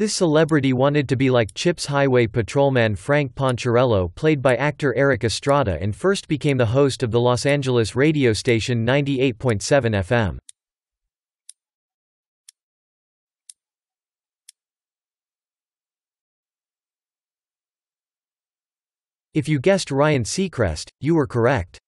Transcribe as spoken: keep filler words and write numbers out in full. This celebrity wanted to be like CHiPs highway patrolman Frank Poncherello, played by actor Eric Estrada, and first became the host of the Los Angeles radio station ninety-eight point seven F M. If you guessed Ryan Seacrest, you were correct.